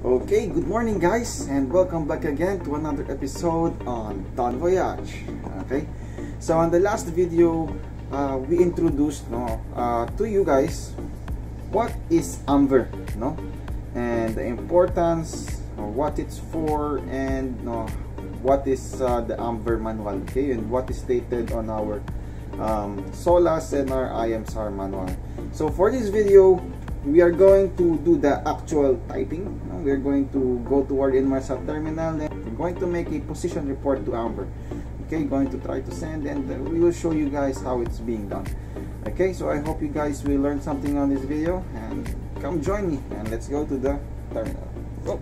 Okay, good morning guys, and welcome back again to another episode on Ton Voyage. Okay, so on the last video, we introduced to you guys what is AMVER, and the importance, what it's for, and what is the AMVER manual, okay, and what is stated on our SOLAS and our IMSAR manual. So for this video, we are going to do the actual typing. We are going to go to our Inmarsat terminal, and we're going to make a position report to AMVER. Okay, going to try to send, and we will show you guys how it's being done. Okay, so I hope you guys will learn something on this video, and come join me, and let's go to the terminal. Go!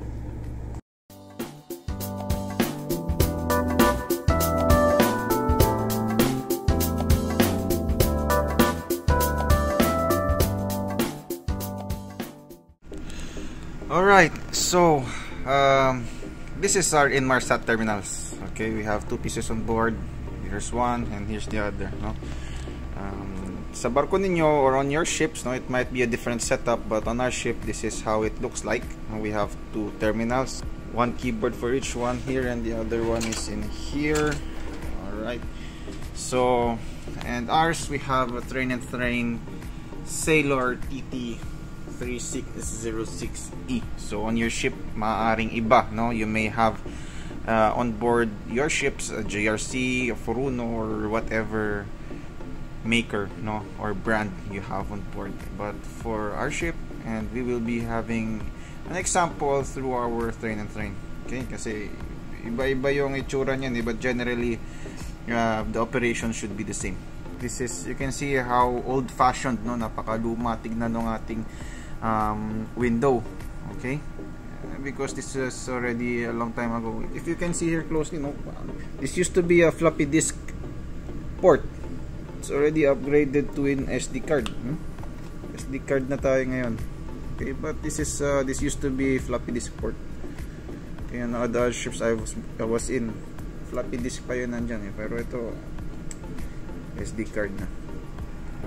Alright, so this is our Inmarsat terminals. Okay, we have two pieces on board. Here's one and here's the other. Sa barko ninyo or on your ships, it might be a different setup, but on our ship, this is how it looks like. We have two terminals, one keyboard for each one here, and the other one is in here. Alright, so, and ours, we have a Train and Train Sailor TT 3606E. So on your ship, maaring iba, you may have on board your ships a JRC, a Furuno, or whatever maker, or brand you have on board. But for our ship, and we will be having an example through our Train and Train, okay, kasi iba-iba yung itsura niyan, but generally the operation should be the same. This is, you can see how old-fashioned, napakaluma, tignan ng ating window, okay, because this is already a long time ago. If you can see here closely, this used to be a floppy disk port. It's already upgraded to an SD card. SD card na tayo ngayon, okay, but this is this used to be floppy disk port, okay, and other ships I was in, floppy disk pa yun nandyan, pero ito SD card na.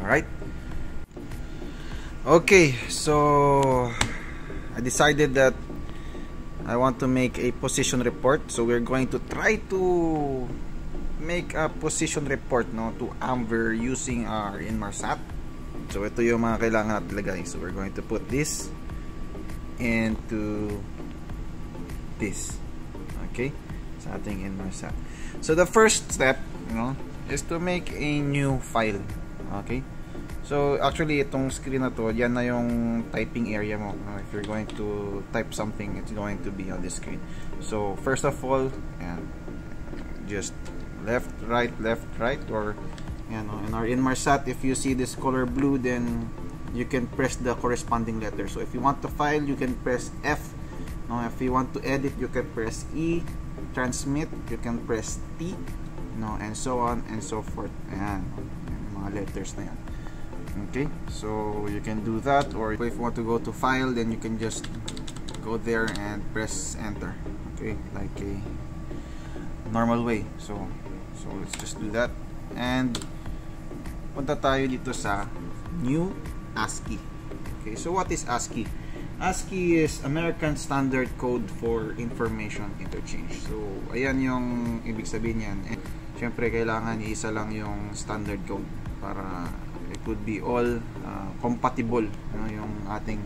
Alright, okay, so I decided that I want to make a position report, so we're going to try to make a position report to AMVER using our Inmarsat. So ito yung mga kailangan natin ilagay, so we're going to put this into this, okay, sa ating Inmarsat. So the first step, is to make a new file. Okay, so actually itong screen na to, yan na yung typing area mo. If you're going to type something, it's going to be on this screen. So first of all, yan, just left right, or in our Inmarsat, if you see this color blue, then you can press the corresponding letter. So if you want to file, you can press F. If you want to edit, you can press E. Transmit, you can press T, and so on and so forth. Ayan, mga letters na yan. Okay, so you can do that, or if you want to go to file, then you can just go there and press enter, okay, like a normal way. So let's just do that, and punta tayo dito sa new ASCII. Okay, so what is ASCII? ASCII is American Standard Code for Information Interchange. So ayan yung ibig sabihin yan. Siyempre kailangan isa lang yung standard code para it would be all compatible, yung ating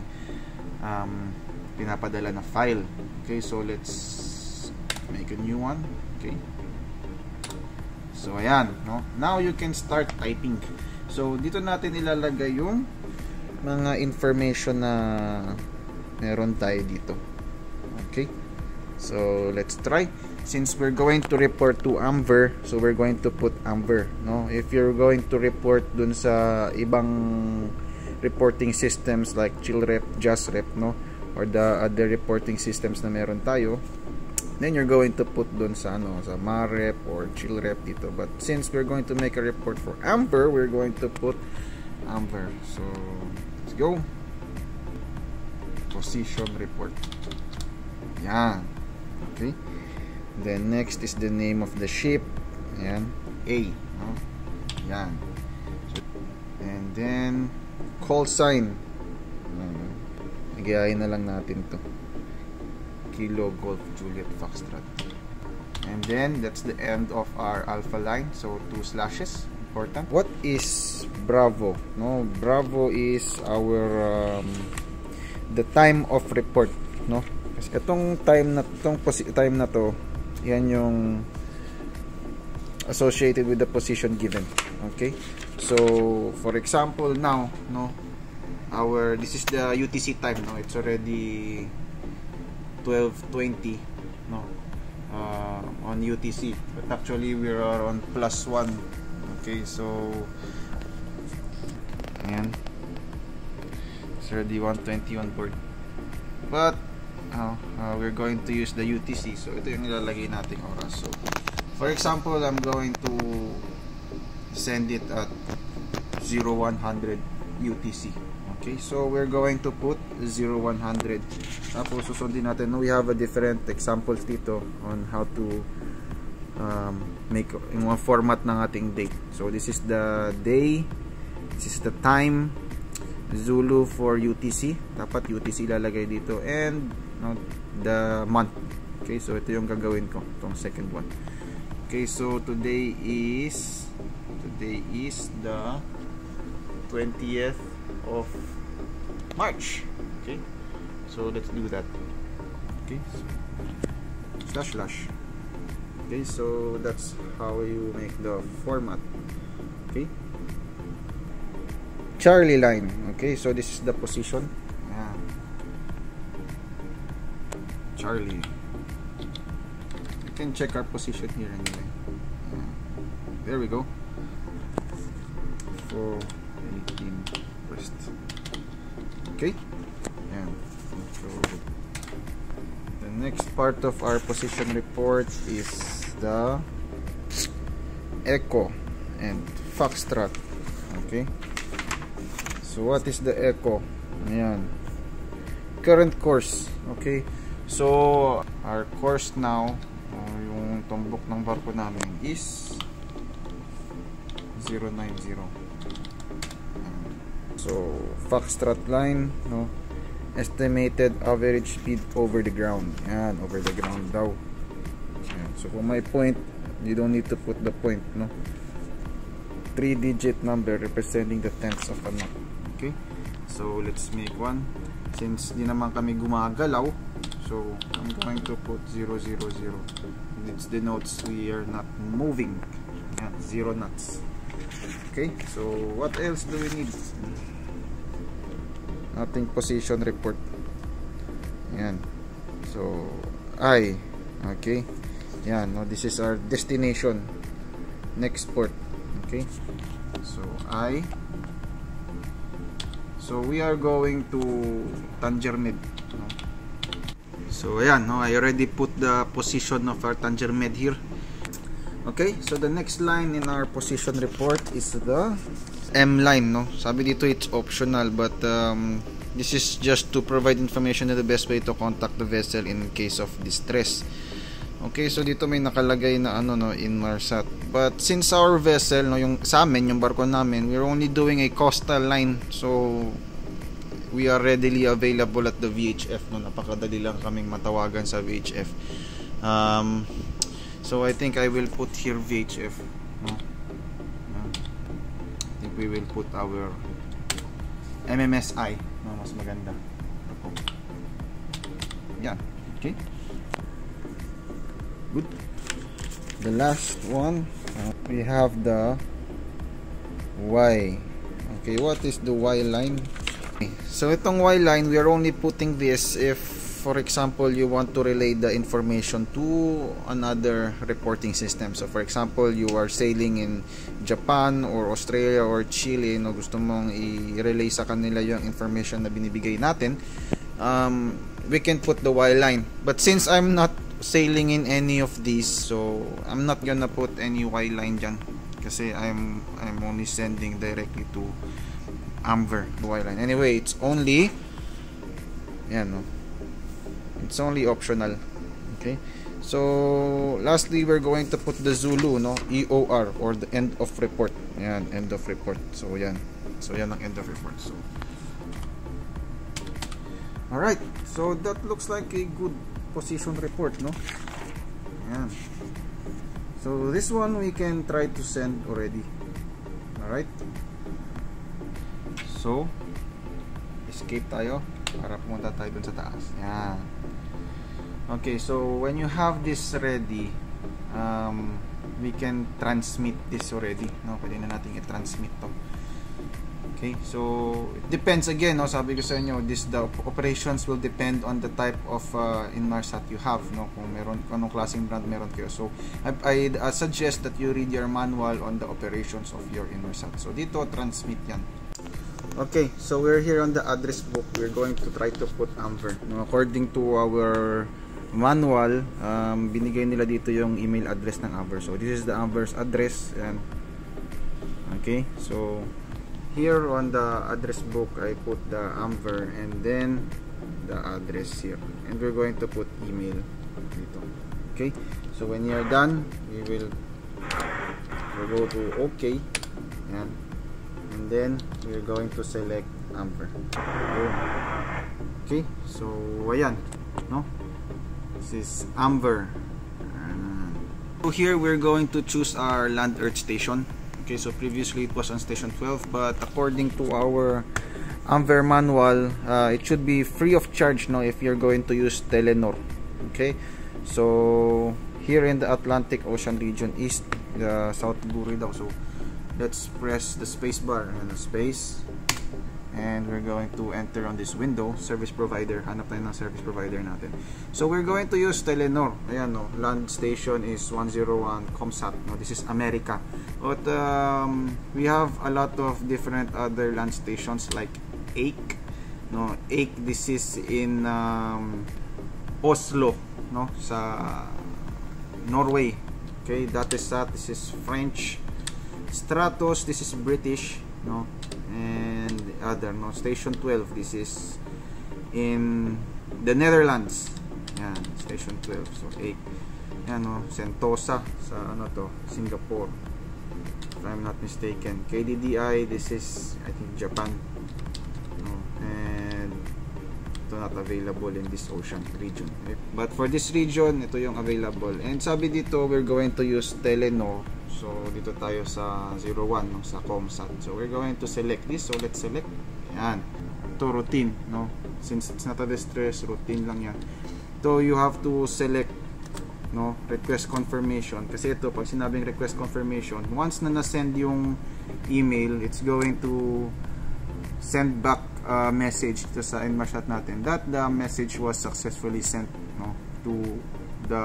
pinapadala na file. Okay, so let's make a new one. Okay, so ayan, now you can start typing. So dito natin ilalagay yung mga information na meron tayo dito. Okay, so let's try. Since we're going to report to AMVER, so we're going to put AMVER. If you're going to report dun sa ibang reporting systems like Chill Rep, Just Rep, or the other reporting systems na meron tayo, then you're going to put dun sa sa Marep or Chill Rep dito. But since we're going to make a report for AMVER, we're going to put AMVER. So let's go. Position report. Yan. Okay. Then next is the name of the ship. Ayan, A. Ayan. And then call sign. Igayain na lang natin to. Kilo Golf Juliet Foxtrot. And then that's the end of our alpha line, so 2 slashes. Important. What is Bravo? No, Bravo is our the time of report, no? Kasi itong time na to, yan yung associated with the position given. Okay? So for example now, no, this is the UTC time, no? It's already 12:20, no, on UTC, but actually we are on +1. Okay, so ayan, it's already 1:20 on board, but we're going to use the UTC, so ito yung nilalagay nating oras. So for example, I'm going to send it at 0100 UTC. Okay, so we're going to put 0100. Tapos susundin natin. We have a different examples dito on how to make in one format ng ating date. So this is the day, this is the time, Zulu for UTC. Dapat UTC ilalagay dito, and the month. Okay, so ito yung gagawin ko, itong second one. Okay, so today is the 20th of March. Okay, so let's do that. Okay, so slash. Okay, so that's how you make the format. Okay, Charlie line. Okay, so this is the position. Yeah. Charlie. You can check our position here anyway. Yeah. There we go. 4:18 west. Okay, and so the next part of our position report is the Echo and Foxtrot. Okay, so what is the Echo? Ayan, current course. Okay, so our course now, yung tumbok ng barko namin is 090. So Foxtrot line, no, estimated average speed over the ground. Yan, over the ground daw. Yan. So kung may point, you don't need to put the point, no. 3-digit number representing the tenths of a knot. Okay, so let's make one. Since di naman kami gumagalaw, so I'm going to put 000. It denotes we are not moving. Yan, 0 knots. Okay, so what else do we need? Ating position report. Ayan. So I, okay. Ayan, no, this is our destination, next port. Okay, so I, so we are going to Tanger Med, no? So ayan, no, I already put the position of our Tanger Med here. Okay, so the next line in our position report is the M line, no? Sabi dito it's optional, but this is just to provide information on the best way to contact the vessel in case of distress. Okay, so dito may nakalagay na ano, no, Inmarsat. But since our vessel, no, yung sa amin, yung barko namin, we're only doing a coastal line, so we are readily available at the VHF, no? Napakadali lang kaming matawagan sa VHF. So I think I will put here VHF. No? I think we will put our MMSI. No, mas maganda. Yeah. Okay. Good. The last one, we have the Y. Okay, what is the Y line? Okay. So itong Y line, we are only putting this if, for example, you want to relay the information to another reporting system. So for example, you are sailing in Japan or Australia or Chile, no, gusto mong i-relay sa kanila yung information na binibigay natin, we can put the Y line. But since I'm not sailing in any of these, so I'm not gonna put any Y line dyan kasi I'm only sending directly to AMVER the Y line. Anyway, it's only yan, no? It's only optional. Okay, so lastly, we're going to put the Zulu, no, EOR, or the end of report. Yan, end of report. So yan, so yan ang end of report. So alright, so that looks like a good position report, no? Ayan. So this one we can try to send already. Alright, so escape tayo para pumunta tayo dun sa taas. Ayan. Okay, so when you have this ready, we can transmit this already, no? Pwede na natin i-transmit to. Okay, so it depends again, no? Sabi ko sa inyo, the operations will depend on the type of Inmarsat you have, no? Kung meron, anong klaseng brand meron kayo. So I suggest that you read your manual on the operations of your Inmarsat. So dito, transmit yan. Okay, so we're here on the address book. We're going to try to put AMVER. No? According to our manual, binigay nila dito yung email address ng AMVER. So this is the AMVER's address. And okay, so here on the address book, I put the AMVER and then the address here, and we're going to put email dito. Okay, so when you're done, we will go to OK, and then we're going to select AMVER. Okay, so ayan, no? This is AMVER. So here we're going to choose our land earth station. Okay, so previously it was on station 12, but according to our AMVER manual, it should be free of charge, no, if you're going to use Telenor. Okay, so here in the Atlantic Ocean region East, the South Buri daw. So let's press the space bar and the space, and we're going to enter on this window, service provider. Hanap tayo ng service provider natin. So we're going to use Telenor. Ayan, no, land station is 101 Comsat. No, this is America. But we have a lot of different other land stations like AIC, no? AIC, this is in Oslo, no? Sa Norway. Okay, that is that. This is French. Stratos, this is British, no? And the other, no? Station 12, this is in the Netherlands. Yan, station 12. So AIC. Yan, no? Sentosa sa ano to? Singapore. I'm not mistaken. KDDI, this is I think Japan, no? And ito not available in this ocean region, right? But for this region, ito yung available, and sabi dito we're going to use Telenor. So dito tayo sa 01, no? Sa Comsat. So we're going to select this. So let's select. Ayan, ito routine, no? Since it's not a distress, routine lang yan. So you have to select, no, request confirmation, kasi ito pag sinabing request confirmation, once na na-send yung email, it's going to send back a message to sa Inmarsat natin that the message was successfully sent, no, to the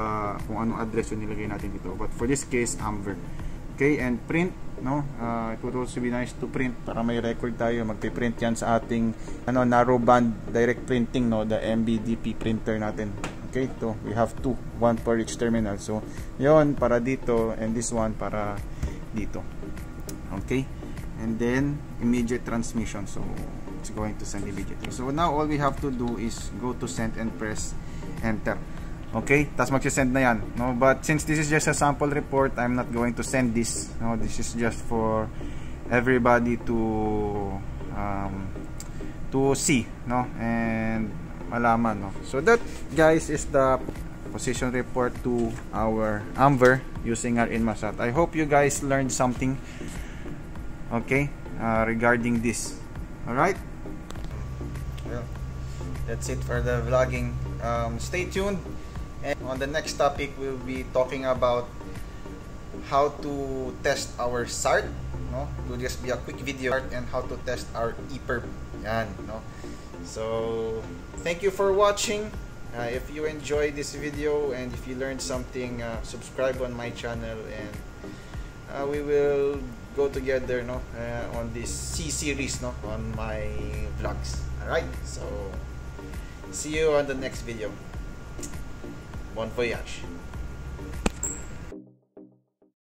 kung anong address yung nilagay natin dito, but for this case AMVER. Okay, and print, no? It would also be nice to print para may record tayo. Magpiprint yan sa ating ano, narrowband direct printing, no, the MBDP printer natin. Okay, to we have two, one per each terminal. So yon para dito, and this one para dito. Okay, and then immediate transmission, so it's going to send immediately. So now all we have to do is go to send and press enter. Okay, tas magsisend na yan, no? But since this is just a sample report, I'm not going to send this, no? This is just for everybody to see, no, and malaman, no? So that, guys, is the position report to our AMVER using our Inmarsat. I hope you guys learned something, okay, regarding this. Alright, well, that's it for the vlogging. Stay tuned, and on the next topic we'll be talking about how to test our SART, no? It will just be a quick video, and how to test our EPIRB. Yan, no? So thank you for watching. If you enjoyed this video and if you learned something, subscribe on my channel, and we will go together, no, on this C series, no, on my vlogs. All right, so see you on the next video. Bon voyage.